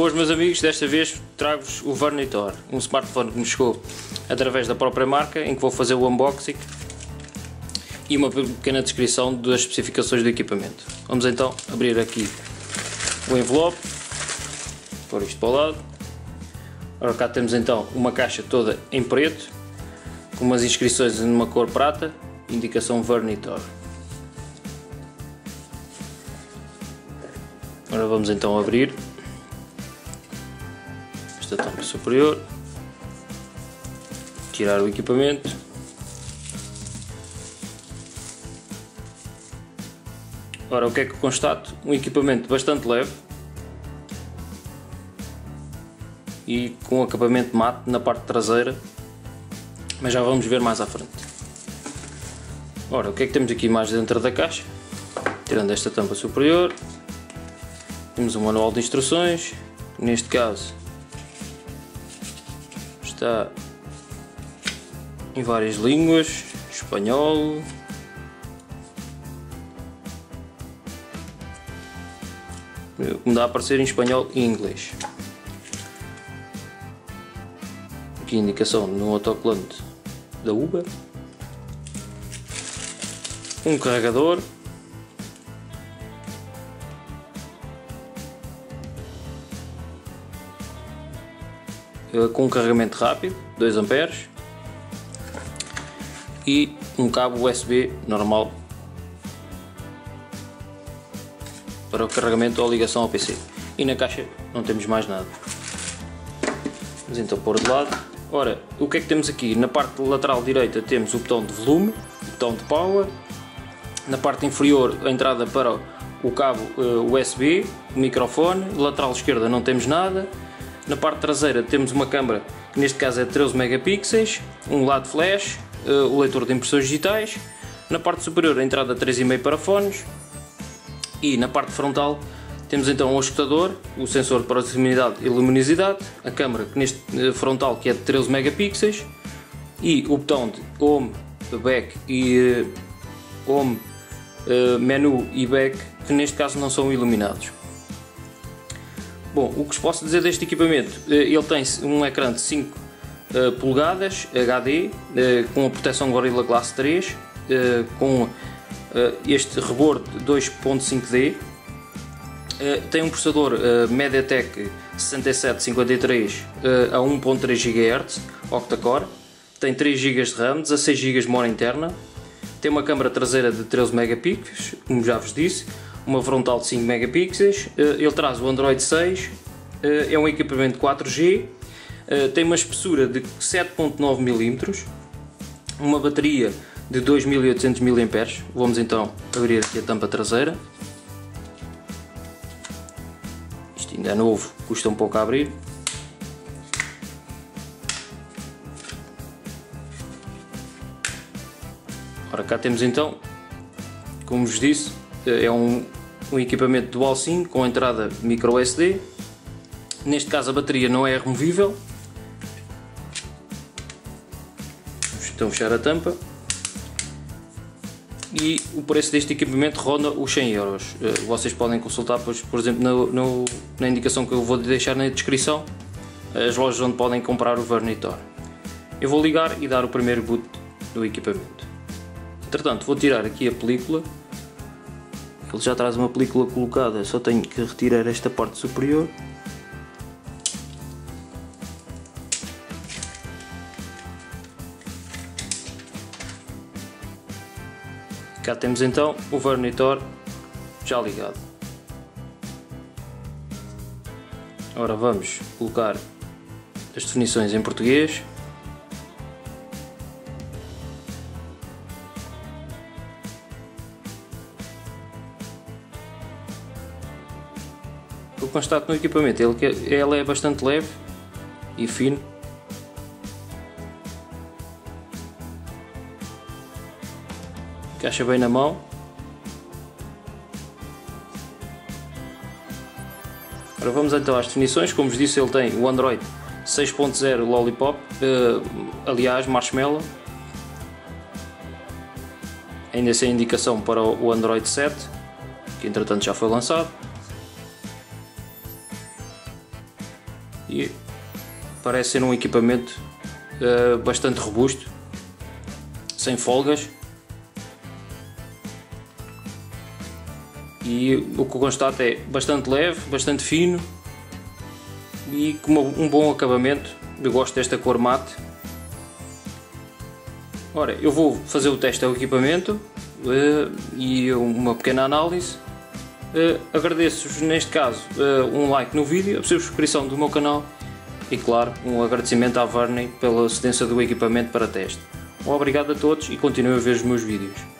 Boas meus amigos, desta vez trago-vos o Vernee Thor, um smartphone que me chegou através da própria marca, em que vou fazer o unboxing e uma pequena descrição das especificações do equipamento. Vamos então abrir aqui o envelope, pôr isto para o lado. Ora, cá temos então uma caixa toda em preto, com umas inscrições numa cor prata, indicação Vernee Thor. Agora vamos então abrir esta tampa superior, tirar o equipamento, ora o que é que constato? Um equipamento bastante leve e com acabamento mate na parte traseira, mas já vamos ver mais à frente. Ora, o que é que temos aqui mais dentro da caixa? Tirando esta tampa superior, temos um manual de instruções, neste caso está em várias línguas, espanhol, me dá a aparecer em espanhol e inglês. Aqui indicação no autocolante da Uber, um carregador, com um carregamento rápido, 2 A, e um cabo USB normal para o carregamento ou ligação ao PC. E na caixa não temos mais nada. Vamos então pôr de lado. Ora, o que é que temos aqui? Na parte lateral direita temos o botão de volume, o botão de power, na parte inferior a entrada para o cabo USB, o microfone, lateral esquerda não temos nada. Na parte traseira temos uma câmara que neste caso é de 13 megapixels, um lado flash, o leitor de impressões digitais, na parte superior a entrada 3,5 para fones e na parte frontal temos então o escutador, o sensor de proximidade e luminosidade, a câmara que neste frontal que é de 13 megapixels e o botão de home, back e home, menu e back que neste caso não são iluminados. Bom, o que vos posso dizer deste equipamento? Ele tem um ecrã de 5 polegadas HD com a proteção Gorilla Glass 3, com este rebordo 2.5D, tem um processador Mediatek 6753 a 1.3 GHz octa-core, tem 3 GB de RAM, 16 GB de memória interna, tem uma câmara traseira de 13 megapixels, como já vos disse, uma frontal de 5 megapixels, ele traz o Android 6, é um equipamento 4G, tem uma espessura de 7.9 mm, uma bateria de 2800 mAh. Vamos então abrir aqui a tampa traseira. Isto ainda é novo, custa um pouco a abrir. Ora, cá temos então, como vos disse, é um equipamento DualSync com entrada micro SD. Neste caso a bateria não é removível. Vamos então fechar a tampa. E o preço deste equipamento ronda os 100 €. Vocês podem consultar, pois, por exemplo, na indicação que eu vou deixar na descrição, as lojas onde podem comprar o Vernee Thor. Eu vou ligar e dar o primeiro boot do equipamento. Entretanto, vou tirar aqui a película. Ele já traz uma película colocada, só tenho que retirar esta parte superior. Cá temos então o Vernee Thor já ligado. Agora vamos colocar as definições em português. Eu constato no equipamento, ele é bastante leve e fino. Encaixa bem na mão. Agora vamos então às definições. Como vos disse, ele tem o Android 6.0 Lollipop, aliás Marshmallow. Ainda sem indicação para o Android 7, que entretanto já foi lançado. e parece ser um equipamento bastante robusto, sem folgas, e o que eu constato é bastante leve, bastante fino e com um bom acabamento. Eu gosto desta cor mate. Ora, eu vou fazer o teste ao equipamento e uma pequena análise. Agradeço-vos neste caso um like no vídeo, a subscrição do meu canal e, claro, um agradecimento à Vernee pela cedência do equipamento para teste. Obrigado a todos e continuem a ver os meus vídeos.